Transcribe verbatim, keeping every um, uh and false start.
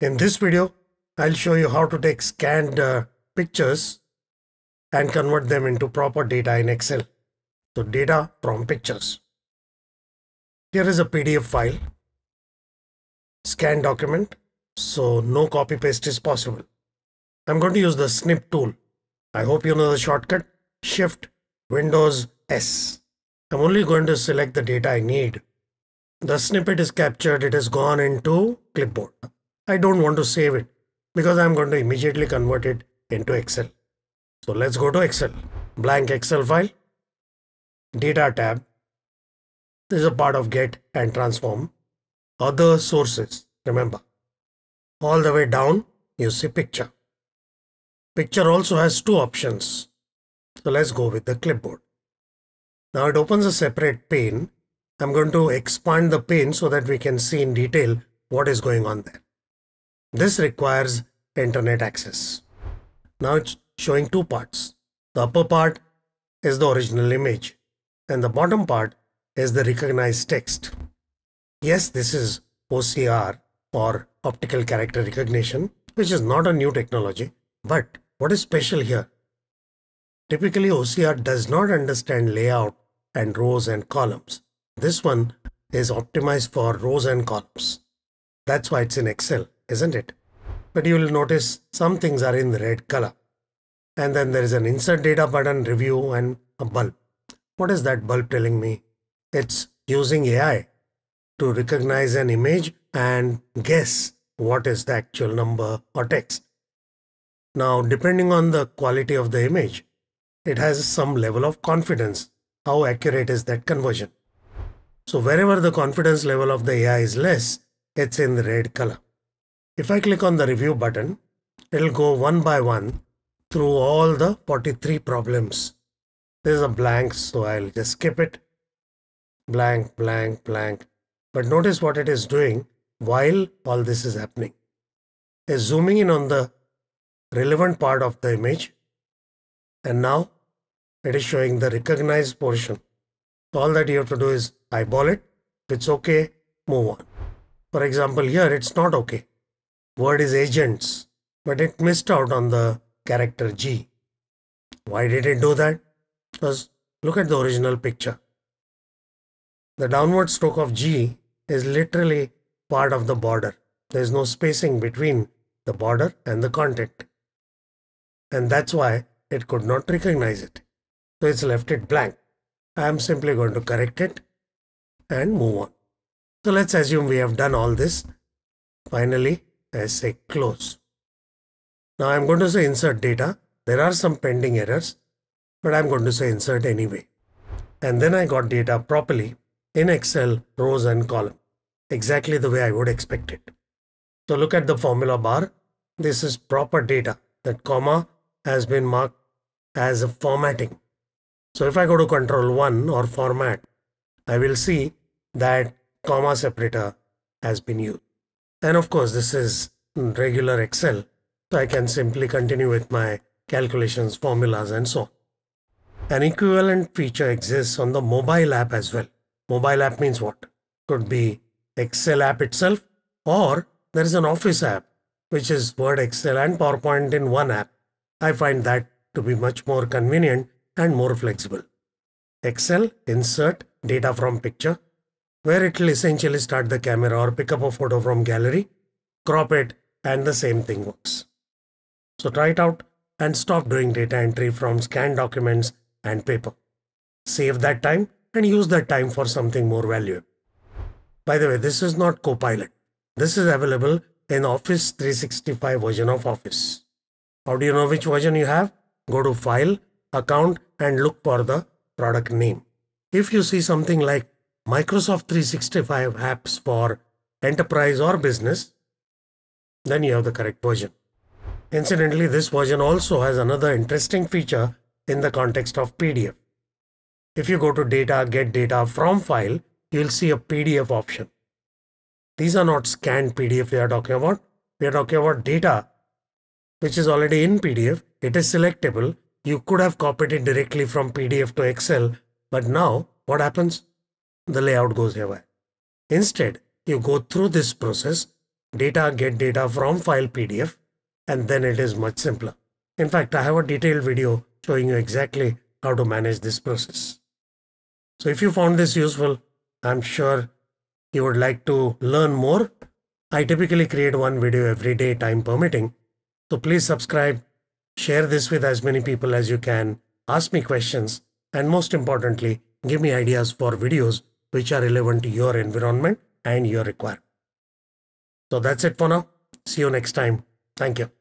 In this video, I'll show you how to take scanned uh, pictures and convert them into proper data in Excel. So data from pictures. Here is a P D F file, scanned document, so no copy paste is possible. I'm going to use the snip tool. I hope you know the shortcut, Shift Windows S. I'm only going to select the data I need. The snippet is captured, it has gone into clipboard. I don't want to save it because I'm going to immediately convert it into Excel. So let's go to Excel, blank Excel file, data tab. This is a part of get and transform. Other sources, remember, all the way down you see picture. Picture also has two options. So let's go with the clipboard. Now it opens a separate pane. I'm going to expand the pane so that we can see in detail what is going on there. This requires internet access. Now it's showing two parts. The upper part is the original image and the bottom part is the recognized text. Yes, this is O C R or optical character recognition, which is not a new technology. But what is special here? Typically, O C R does not understand layout and rows and columns. This one is optimized for rows and columns. That's why it's in Excel, isn't it? But you will notice some things are in the red color. And then there is an insert data button, review, and a bulb. What is that bulb telling me? It's using A I to recognize an image and guess what is the actual number or text. Now, depending on the quality of the image, it has some level of confidence. How accurate is that conversion? So wherever the confidence level of the A I is less, it's in the red color. If I click on the review button, it'll go one by one through all the forty-three problems. There's a blank, so I'll just skip it. Blank, blank, blank. But notice what it is doing while all this is happening. It's zooming in on the relevant part of the image. And now it is showing the recognized portion. All that you have to do is eyeball it. If it's okay, move on. For example, here it's not okay. Word is agents, but it missed out on the character G. Why did it do that? Because look at the original picture. The downward stroke of G is literally part of the border. There is no spacing between the border and the content. And that's why it could not recognize it. So it's left it blank. I am simply going to correct it and move on. So let's assume we have done all this. Finally, I say close. Now I'm going to say insert data. There are some pending errors, but I'm going to say insert anyway. And then I got data properly in Excel, rows and column, exactly the way I would expect it. So look at the formula bar. This is proper data. That comma has been marked as a formatting. So if I go to control one or format, I will see that comma separator has been used. And of course, this is regular Excel, so I can simply continue with my calculations, formulas, and so on. An equivalent feature exists on the mobile app as well. Mobile app means what? Could be Excel app itself, or there is an Office app, which is Word, Excel, and PowerPoint in one app. I find that to be much more convenient and more flexible. Excel, insert data from picture, where it will essentially start the camera or pick up a photo from gallery, crop it, and the same thing works. So try it out and stop doing data entry from scanned documents and paper. Save that time and use that time for something more valuable. By the way, this is not Copilot. This is available in Office three sixty-five version of Office. How do you know which version you have? Go to File, Account, and look for the product name. If you see something like Microsoft three sixty-five apps for enterprise or business, then you have the correct version. Incidentally, this version also has another interesting feature in the context of P D F. If you go to Data, Get Data from File, you'll see a P D F option. These are not scanned P D F we are talking about. We are talking about data, which is already in P D F. It is selectable. You could have copied it directly from P D F to Excel, but now what happens? The layout goes away. Instead, you go through this process data, get data from file P D F, and then it is much simpler. In fact, I have a detailed video showing you exactly how to manage this process. So if you found this useful, I'm sure you would like to learn more. I typically create one video every day, time permitting. So please subscribe, share this with as many people as you can, ask me questions, and most importantly, give me ideas for videos which are relevant to your environment and your requirement. So that's it for now. See you next time. Thank you.